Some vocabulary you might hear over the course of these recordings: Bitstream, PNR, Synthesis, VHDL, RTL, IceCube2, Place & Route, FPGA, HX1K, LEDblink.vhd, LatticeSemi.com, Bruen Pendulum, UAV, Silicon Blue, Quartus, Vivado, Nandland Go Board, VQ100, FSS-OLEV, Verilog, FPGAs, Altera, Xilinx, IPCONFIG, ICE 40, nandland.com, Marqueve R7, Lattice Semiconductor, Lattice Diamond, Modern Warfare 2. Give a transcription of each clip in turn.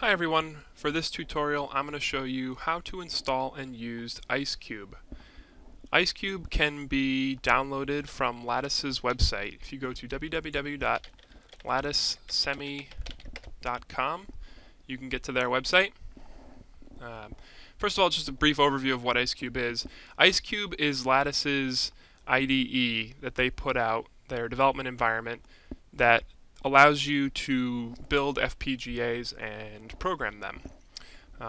Hi everyone, for this tutorial I'm going to show you how to install and use IceCube. IceCube can be downloaded from Lattice's website. If you go to www.LatticeSemi.com, you can get to their website. First of all, just a brief overview of what IceCube is. IceCube is Lattice's IDE that they put out, their development environment, that allows you to build FPGAs and program them.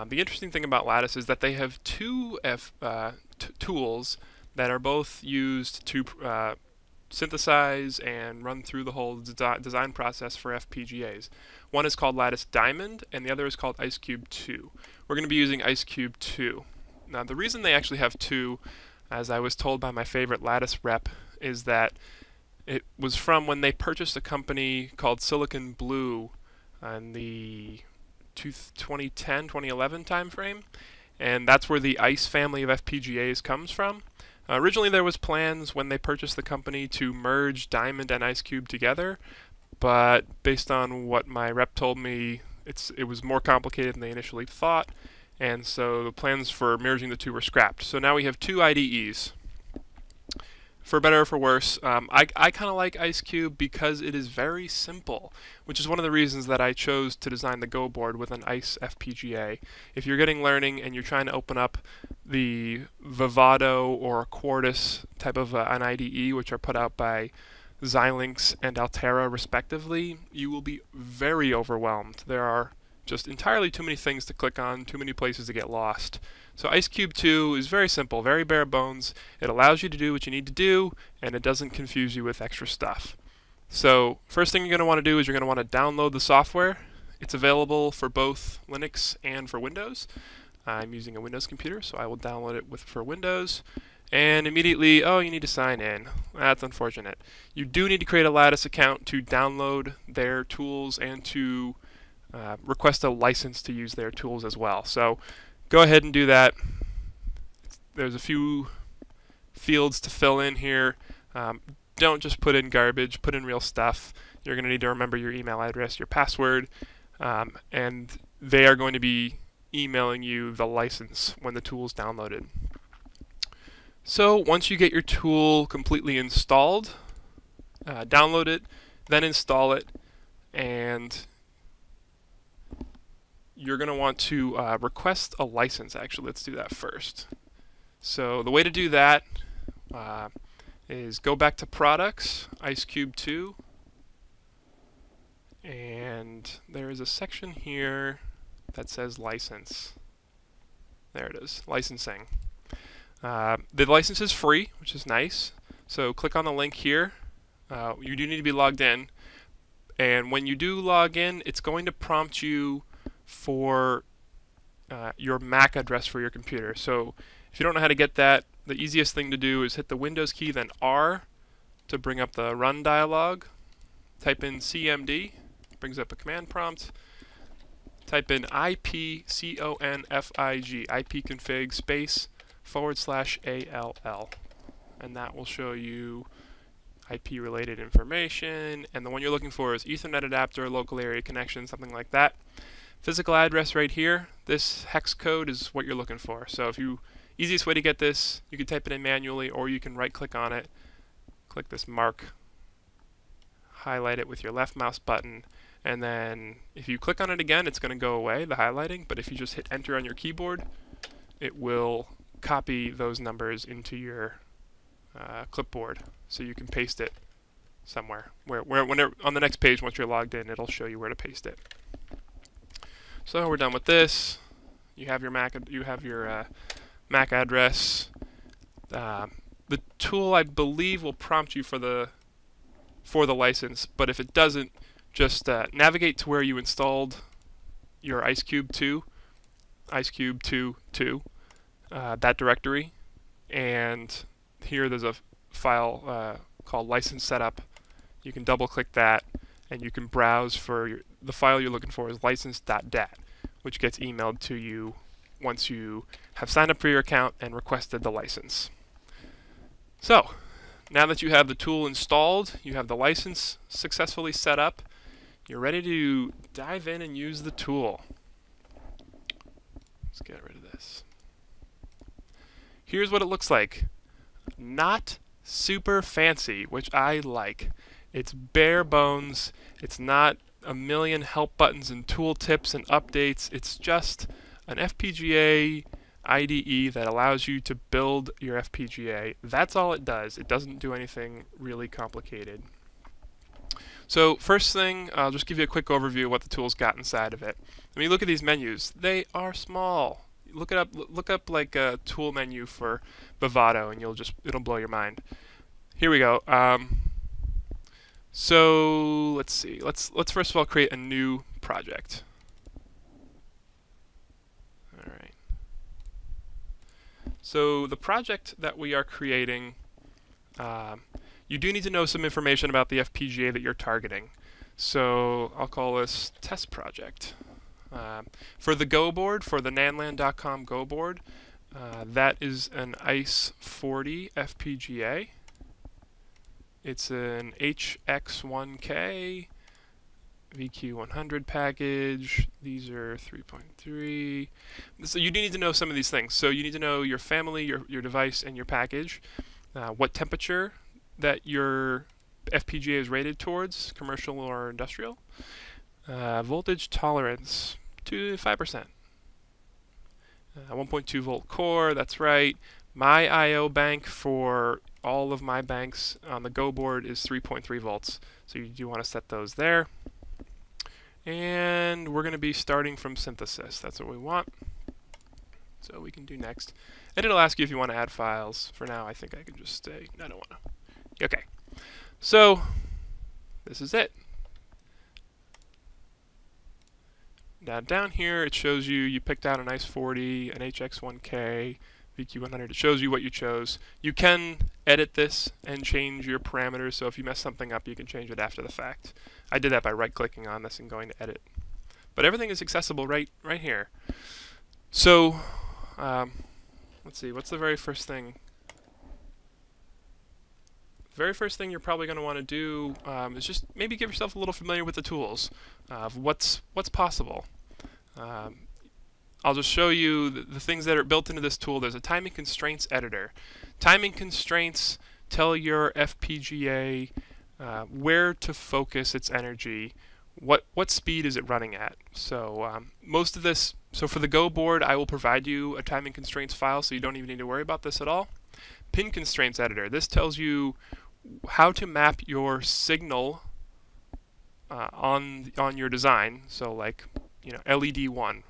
The interesting thing about Lattice is that they have two tools that are both used to synthesize and run through the whole design process for FPGAs. One is called Lattice Diamond, and the other is called IceCube2. We're going to be using IceCube2. Now, the reason they actually have two, as I was told by my favorite Lattice rep, is that it was from when they purchased a company called Silicon Blue in the 2010-2011 time frame, and that's where the ICE family of FPGAs comes from. Originally there was plans when they purchased the company to merge Diamond and IceCube together, but based on what my rep told me, it was more complicated than they initially thought, and so the plans for merging the two were scrapped. So now we have two IDEs. For better or for worse, I kind of like IceCube because it is very simple, which is one of the reasons that I chose to design the Go Board with an ICE FPGA. If you're getting learning and you're trying to open up the Vivado or Quartus type of an IDE, which are put out by Xilinx and Altera respectively, you will be very overwhelmed. There are just entirely too many things to click on, too many places to get lost. So IceCube2 is very simple, very bare bones. It allows you to do what you need to do, and it doesn't confuse you with extra stuff. So first thing you're going to want to do is you're going to want to download the software. It's available for both Linux and for Windows. I'm using a Windows computer, so I will download it for Windows. And immediately, oh, you need to sign in. That's unfortunate. You do need to create a Lattice account to download their tools and to request a license to use their tools as well. So go ahead and do that. There's a few fields to fill in here. Don't just put in garbage, put in real stuff. You're going to need to remember your email address, your password, and they are going to be emailing you the license when the tool's downloaded. So once you get your tool completely installed, download it, then install it, and you're going to want to request a license. Actually, let's do that first. So the way to do that is go back to Products, IceCube2, and there is a section here that says License. There it is, Licensing. The license is free, which is nice, so click on the link here. You do need to be logged in, and when you do log in, it's going to prompt you for your MAC address for your computer. So if you don't know how to get that, the easiest thing to do is hit the Windows key, then R to bring up the run dialog. Type in CMD, brings up a command prompt. Type in IPCONFIG, IPconfig space /ALL, and that will show you IP related information, and the one you're looking for is Ethernet adapter, local area connection, something like that. Physical address right here, this hex code is what you're looking for. So if you, easiest way to get this, you can type it in manually, or you can right click on it, click this mark, highlight it with your left mouse button, and then if you click on it again, it's going to go away, the highlighting, but if you just hit enter on your keyboard, it will copy those numbers into your clipboard, so you can paste it somewhere. Whenever, on the next page, once you're logged in, it'll show you where to paste it. So we're done with this. You have your MAC. You have your MAC address. The tool, I believe, will prompt you for the license. But if it doesn't, just navigate to where you installed your IceCube2, IceCube2.2, that directory, and here there's a file called license setup. You can double-click that, and you can browse for your, the file you're looking for is license.dat, which gets emailed to you once you have signed up for your account and requested the license. So now that you have the tool installed, you have the license successfully set up, you're ready to dive in and use the tool. Let's get rid of this. Here's what it looks like. Not super fancy, which I like. It's bare bones. It's not a million help buttons and tool tips and updates. It's just an FPGA IDE that allows you to build your FPGA. That's all it does. It doesn't do anything really complicated. So first thing, I'll just give you a quick overview of what the tools got inside of it. I mean, look at these menus. They are small. Look up like a tool menu for Vivado, and it'll blow your mind. Here we go. So let's see. Let's first of all create a new project. All right. So the project that we are creating, you do need to know some information about the FPGA that you're targeting. So I'll call this test project. For the Go Board, for the nandland.com Go Board, that is an ICE 40 FPGA. It's an HX1K, VQ100 package. These are 3.3. So you do need to know some of these things. So you need to know your family, your device, and your package. What temperature that your FPGA is rated towards, commercial or industrial. Voltage tolerance, 2 to 5%. 1.2 volt core, that's right. My I/O bank for all of my banks on the Go Board is 3.3 volts. So you do want to set those there. And we're going to be starting from synthesis. That's what we want. So we can do next. And it'll ask you if you want to add files. For now, I think I can just say, no, I don't want to. Okay. So this is it. Now down here, it shows you, you picked out an ICE 40, an HX1K, VQ100. It shows you what you chose. You can edit this and change your parameters, so if you mess something up, you can change it after the fact. I did that by right-clicking on this and going to edit. But everything is accessible right here. So, let's see, what's the very first thing? The very first thing you're probably going to want to do is just maybe get yourself a little familiar with the tools, of what's possible. I'll just show you the things that are built into this tool. There's a timing constraints editor. Timing constraints tell your FPGA where to focus its energy, what speed is it running at. So most of this, so for the Go Board, I will provide you a timing constraints file, so you don't even need to worry about this at all. Pin constraints editor. This tells you how to map your signal on your design. So like, you know, LED 1.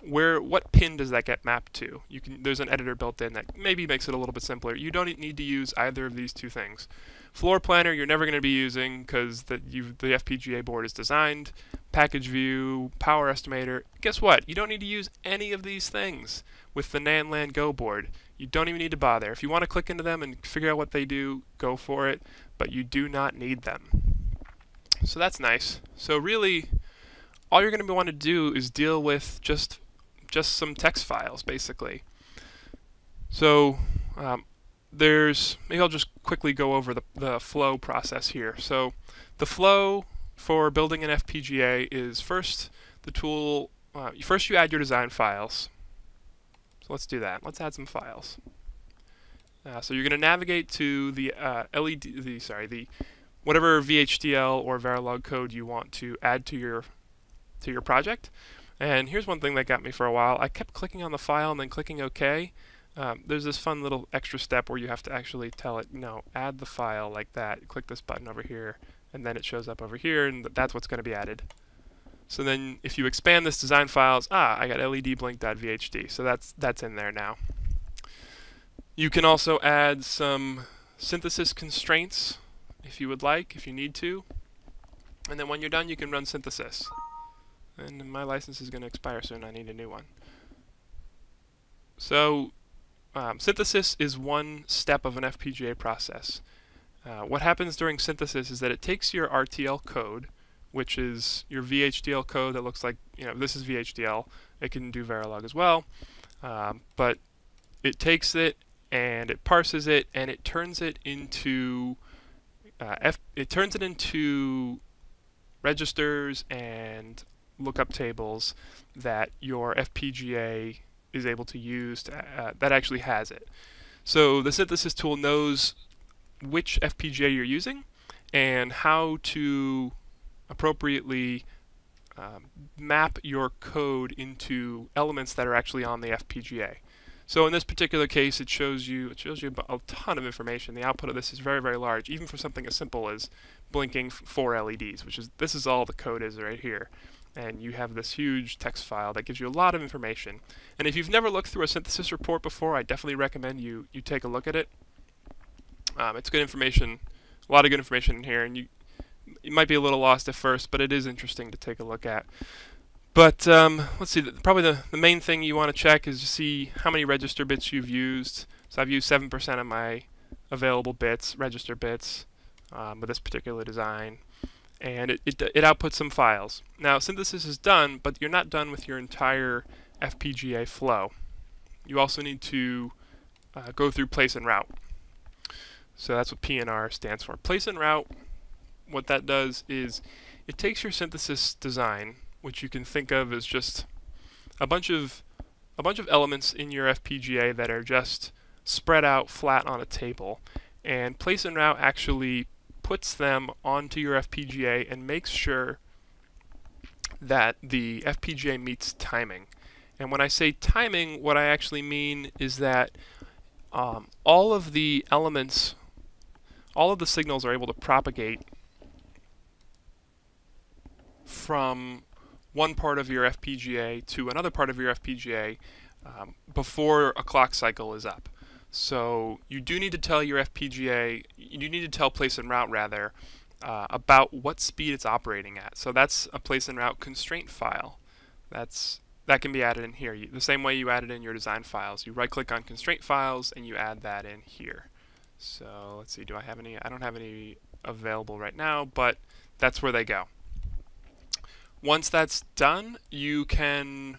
What pin does that get mapped to? There's an editor built in that maybe makes it a little bit simpler. You don't need to use either of these two things. Floor planner you're never going to be using because the FPGA board is designed. Package view, power estimator. Guess what? You don't need to use any of these things with the Nandland Go Board. You don't even need to bother. If you want to click into them and figure out what they do, go for it. But you do not need them. So that's nice. So really, all you're going to want to do is deal with just some text files, basically. So maybe I'll just quickly go over the flow process here. So the flow for building an FPGA is first the tool, first you add your design files. So let's do that. Let's add some files. So you're going to navigate to the whatever VHDL or Verilog code you want to add to your project. And here's one thing that got me for a while. I kept clicking on the file and then clicking OK. There's this fun little extra step where you have to actually tell it, no, add the file like that. Click this button over here, and then it shows up over here, and that's what's going to be added. So then if you expand this design files, I got LEDblink.vhd, so that's in there now. You can also add some synthesis constraints if you would like, if you need to. And then when you're done, you can run synthesis. And my license is going to expire soon. I need a new one. So synthesis is one step of an FPGA process. What happens during synthesis is that it takes your RTL code, which is your VHDL code that looks like, you know, this is VHDL. It can do Verilog as well. But it takes it and it parses it and it turns it into registers and lookup tables that your FPGA is able to use to, that actually has it. So the synthesis tool knows which FPGA you're using and how to appropriately map your code into elements that are actually on the FPGA. So in this particular case, it shows you a ton of information. The output of this is very, very large, even for something as simple as blinking 4 LEDs, which is, this is all the code is right here. And you have this huge text file that gives you a lot of information. And if you've never looked through a synthesis report before, I definitely recommend you take a look at it. It's good information, a lot of good information in here, and you might be a little lost at first, but it is interesting to take a look at. But let's see, probably the main thing you want to check is to see how many register bits you've used. So I've used 7% of my available bits, register bits, with this particular design. And it outputs some files. Now synthesis is done, but you're not done with your entire FPGA flow. You also need to go through place and route. So that's what PNR stands for. Place and route, what that does is it takes your synthesis design, which you can think of as just a bunch of elements in your FPGA that are just spread out flat on a table, and place and route actually puts them onto your FPGA and makes sure that the FPGA meets timing. And when I say timing, what I actually mean is that all of the elements, all of the signals are able to propagate from one part of your FPGA to another part of your FPGA before a clock cycle is up. So you do need to tell your FPGA, you need to tell place and route rather, about what speed it's operating at. So that's a place and route constraint file. That can be added in here. The same way you add it in your design files. You right click on constraint files and you add that in here. So let's see, do I have any? I don't have any available right now, but that's where they go. Once that's done, you can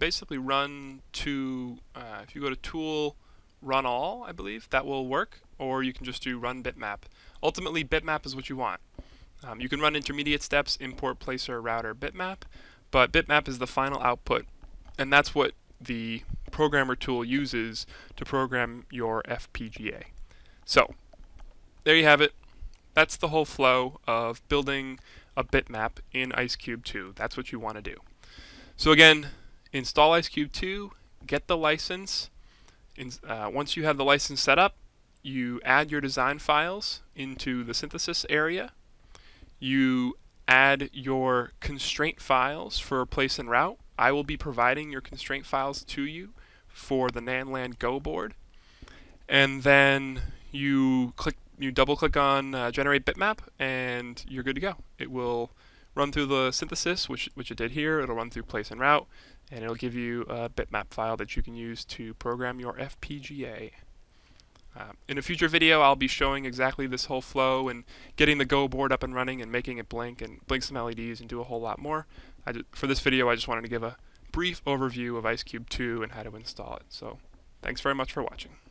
basically run to, if you go to tool, run all, I believe, that will work, or you can just do run bitmap. Ultimately, bitmap is what you want. You can run intermediate steps, import placer, router, bitmap, but bitmap is the final output, and that's what the programmer tool uses to program your FPGA. So, there you have it. That's the whole flow of building a bitmap in IceCube2. That's what you want to do. So again, install IceCube2, get the license. Once you have the license set up, you add your design files into the synthesis area. You add your constraint files for place and route. I will be providing your constraint files to you for the Nandland Go Board. And then you double-click on Generate Bitmap, and you're good to go. It will run through the synthesis, which it did here. It'll run through place and route, and it'll give you a bitmap file that you can use to program your FPGA. In a future video, I'll be showing exactly this whole flow and getting the Go board up and running and making it blink and blink some LEDs and do a whole lot more. For this video, I just wanted to give a brief overview of IceCube2 and how to install it. So thanks very much for watching.